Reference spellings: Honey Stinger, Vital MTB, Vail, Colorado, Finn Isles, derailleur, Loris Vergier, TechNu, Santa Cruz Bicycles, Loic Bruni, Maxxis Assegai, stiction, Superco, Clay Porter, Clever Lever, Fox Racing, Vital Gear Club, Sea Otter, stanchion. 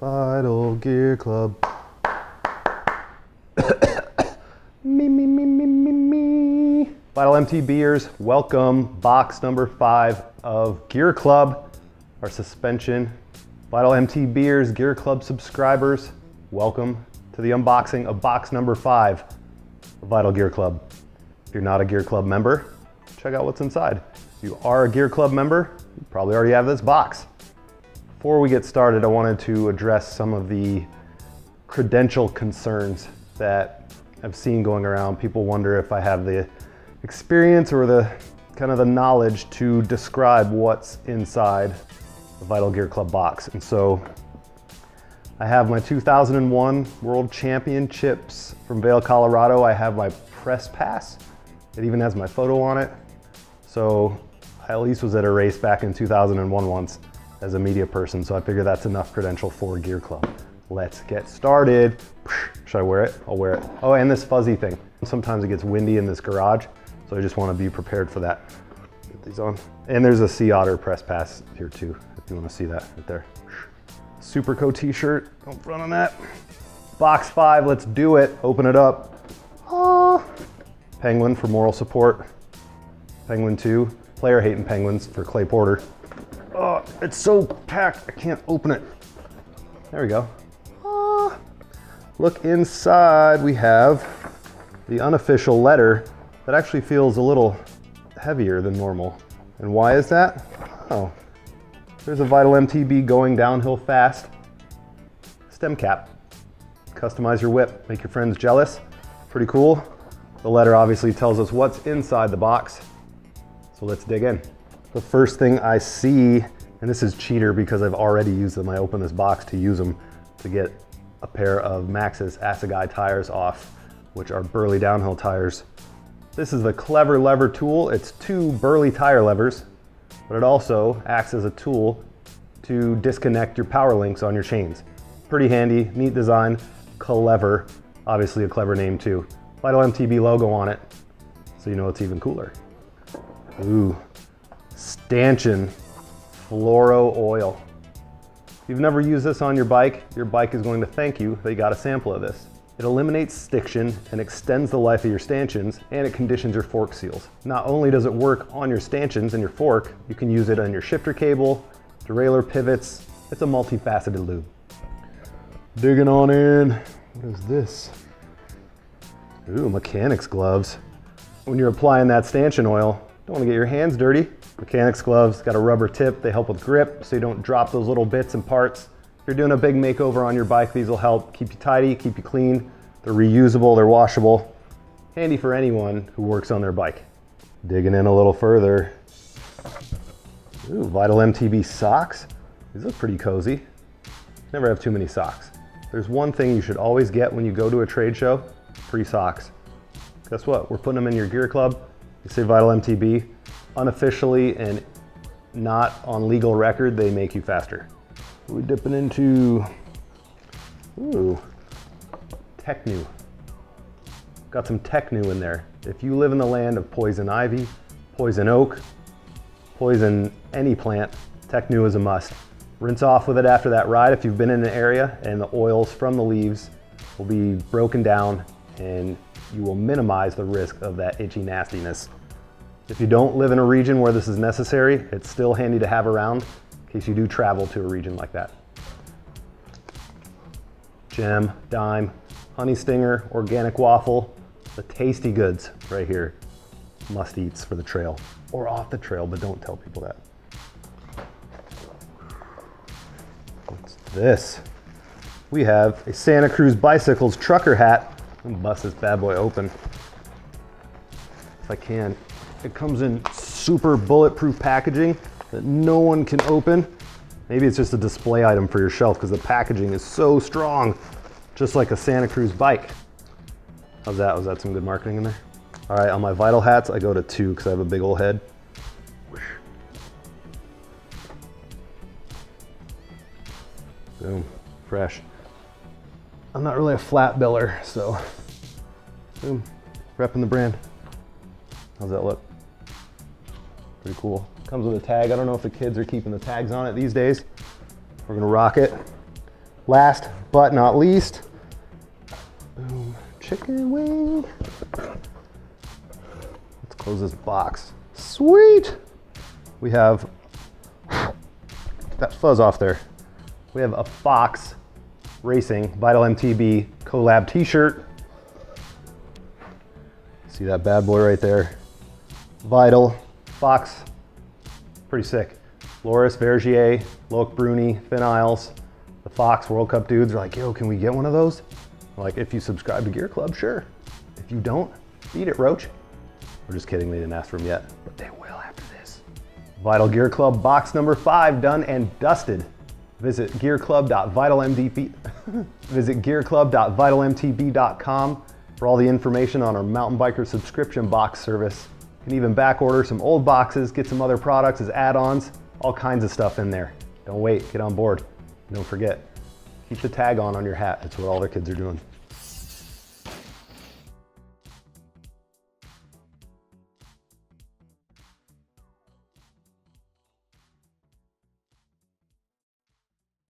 Vital Gear Club. Me. Vital MTBers, welcome. Box number 5 of Gear Club, our suspension. Vital MTBers, Gear Club subscribers, welcome to the unboxing of box number 5 of Vital Gear Club. If you're not a Gear Club member, check out what's inside. If you are a Gear Club member, you probably already have this box. Before we get started, I wanted to address some of the credential concerns that I've seen going around. People wonder if I have the experience or the kind of the knowledge to describe what's inside the Vital Gear Club box. And so I have my 2001 World Championships from Vail, Colorado. I have my press pass. It even has my photo on it. So I at least was at a race back in 2001 once as a media person. So I figure that's enough credential for Gear Club. Let's get started. Should I wear it? I'll wear it. Oh, and this fuzzy thing. Sometimes it gets windy in this garage. So I just want to be prepared for that. Get these on. And there's a Sea Otter press pass here too, if you want to see that right there. Superco t-shirt, don't front on that. Box 5, let's do it. Open it up. Oh. Penguin for moral support. Penguin 2, player hating penguins for Clay Porter. Oh, it's so packed, I can't open it. There we go. Oh. Look inside, we have the unofficial letter that actually feels a little heavier than normal. And why is that? Oh. There's a Vital MTB going downhill fast stem cap. Customize your whip, make your friends jealous. Pretty cool. The letter obviously tells us what's inside the box. So let's dig in. The first thing I see, and this is cheater because I've already used them. I opened this box to use them to get a pair of Maxxis Assegai tires off, which are burly downhill tires. This is the Clever Lever tool. It's 2 burly tire levers, but it also acts as a tool to disconnect your power links on your chains. Pretty handy, neat design. Clever, obviously a clever name too. Vital MTB logo on it, so you know it's even cooler. Ooh, stanchion fluoro oil. If you've never used this on your bike is going to thank you that you got a sample of this. It eliminates stiction and extends the life of your stanchions, and it conditions your fork seals. Not only does it work on your stanchions and your fork, you can use it on your shifter cable, derailleur pivots. It's a multifaceted lube. Digging on in, what is this? Ooh, mechanics gloves. When you're applying that stanchion oil, don't want to get your hands dirty. Mechanics gloves, got a rubber tip. They help with grip so you don't drop those little bits and parts. If you're doing a big makeover on your bike, these will help keep you tidy, keep you clean. They're reusable, they're washable. Handy for anyone who works on their bike. Digging in a little further. Ooh, Vital MTB socks. These look pretty cozy. Never have too many socks. There's one thing you should always get when you go to a trade show, free socks. Guess what? We're putting them in your Gear Club. You say Vital MTB, unofficially and not on legal record, they make you faster. We're dipping into, ooh, TechNu. Got some TechNu in there. If you live in the land of poison ivy, poison oak, poison any plant, TechNu is a must. Rinse off with it after that ride if you've been in an area, and the oils from the leaves will be broken down and you will minimize the risk of that itchy nastiness. If you don't live in a region where this is necessary, it's still handy to have around. In case you do travel to a region like that. Gem, dime, honey stinger, organic waffle, the tasty goods right here. Must eats for the trail or off the trail, but don't tell people that. What's this? We have a Santa Cruz Bicycles trucker hat. I'm gonna bust this bad boy open if I can. It comes in super bulletproof packaging that no one can open. Maybe it's just a display item for your shelf because the packaging is so strong, just like a Santa Cruz bike. How's that? Was that some good marketing in there? All right, on my Vital hats, I go to 2 because I have a big old head. Boom, fresh. I'm not really a flat biller, so boom, repping the brand. How's that look? Pretty cool. Comes with a tag. I don't know if the kids are keeping the tags on it these days. We're gonna rock it. Last but not least, boom, chicken wing. Let's close this box. Sweet. We have, that fuzz off there. We have a Fox Racing Vital MTB collab t-shirt. See that bad boy right there. Vital, Fox, pretty sick. Loris Vergier, Loic Bruni, Finn Isles, the Fox World Cup dudes are like, yo, can we get one of those? I'm like, if you subscribe to Gear Club, sure. If you don't, eat it, Roach. We're just kidding, they didn't ask for them yet, but they will after this. Vital Gear Club box number 5, done and dusted. Visit gearclub.vitalmtb.com for all the information on our mountain biker subscription box service. You can even back order some old boxes, get some other products as add-ons, all kinds of stuff in there. Don't wait, get on board. Don't forget, keep the tag on your hat. That's what all their kids are doing.